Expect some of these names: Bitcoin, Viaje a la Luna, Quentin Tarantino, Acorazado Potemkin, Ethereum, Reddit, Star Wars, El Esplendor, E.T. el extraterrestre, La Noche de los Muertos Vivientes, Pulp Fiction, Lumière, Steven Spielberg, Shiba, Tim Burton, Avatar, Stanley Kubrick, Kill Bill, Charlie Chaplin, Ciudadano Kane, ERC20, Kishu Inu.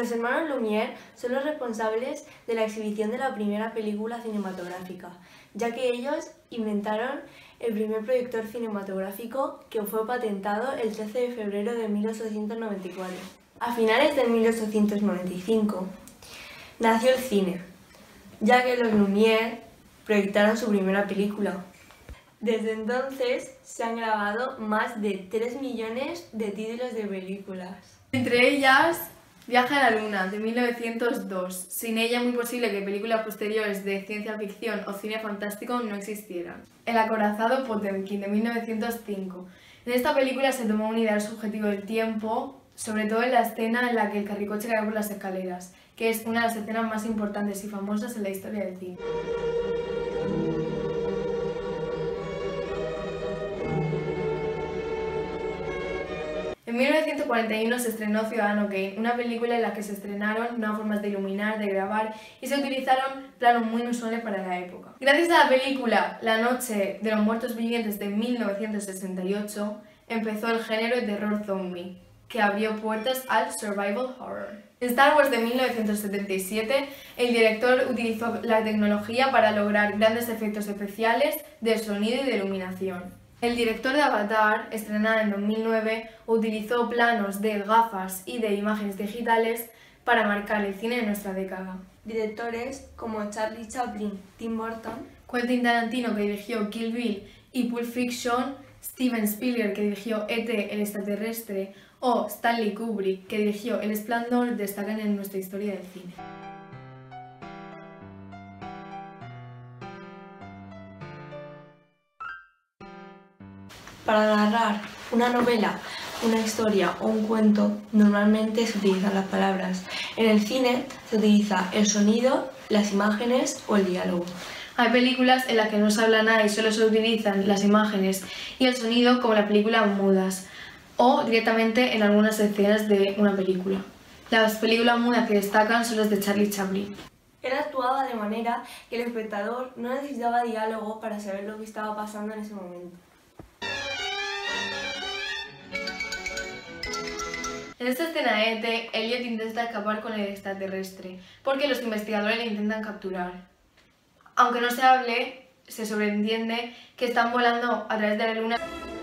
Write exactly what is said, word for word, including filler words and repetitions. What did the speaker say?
Los hermanos Lumière son los responsables de la exhibición de la primera película cinematográfica, ya que ellos inventaron el primer proyector cinematográfico que fue patentado el trece de febrero de mil ochocientos noventa y cuatro. A finales de mil ochocientos noventa y cinco nació el cine, ya que los Lumière proyectaron su primera película. Desde entonces se han grabado más de tres millones de títulos de películas. Entre ellas, Viaje a la Luna, de mil novecientos dos. Sin ella es muy posible que películas posteriores de ciencia ficción o cine fantástico no existieran. El Acorazado Potemkin, de mil novecientos cinco. En esta película se tomó un ideal subjetivo del tiempo, sobre todo en la escena en la que el carricoche cae por las escaleras, que es una de las escenas más importantes y famosas en la historia del cine. En mil novecientos cuarenta y uno se estrenó Ciudadano Kane, una película en la que se estrenaron nuevas formas de iluminar, de grabar y se utilizaron planos muy inusuales para la época. Gracias a la película La Noche de los Muertos Vivientes de mil novecientos sesenta y ocho empezó el género de terror zombie, que abrió puertas al survival horror. En Star Wars de mil novecientos setenta y siete, el director utilizó la tecnología para lograr grandes efectos especiales de sonido y de iluminación. El director de Avatar, estrenada en dos mil nueve, utilizó planos de gafas y de imágenes digitales para marcar el cine de nuestra década. Directores como Charlie Chaplin, Tim Burton, Quentin Tarantino, que dirigió Kill Bill y Pulp Fiction, Steven Spielberg, que dirigió E T el extraterrestre, o Stanley Kubrick, que dirigió El Esplendor, destacan en nuestra historia del cine. Para narrar una novela, una historia o un cuento, normalmente se utilizan las palabras. En el cine se utiliza el sonido, las imágenes o el diálogo. Hay películas en las que no se habla nada y solo se utilizan las imágenes y el sonido, como las películas mudas, o directamente en algunas escenas de una película. Las películas mudas que destacan son las de Charlie Chaplin. Él actuaba de manera que el espectador no necesitaba diálogo para saber lo que estaba pasando en ese momento. En esta escena de E T, Elliot intenta escapar con el extraterrestre, porque los investigadores le intentan capturar. Aunque no se hable, se sobreentiende que están volando a través de la luna.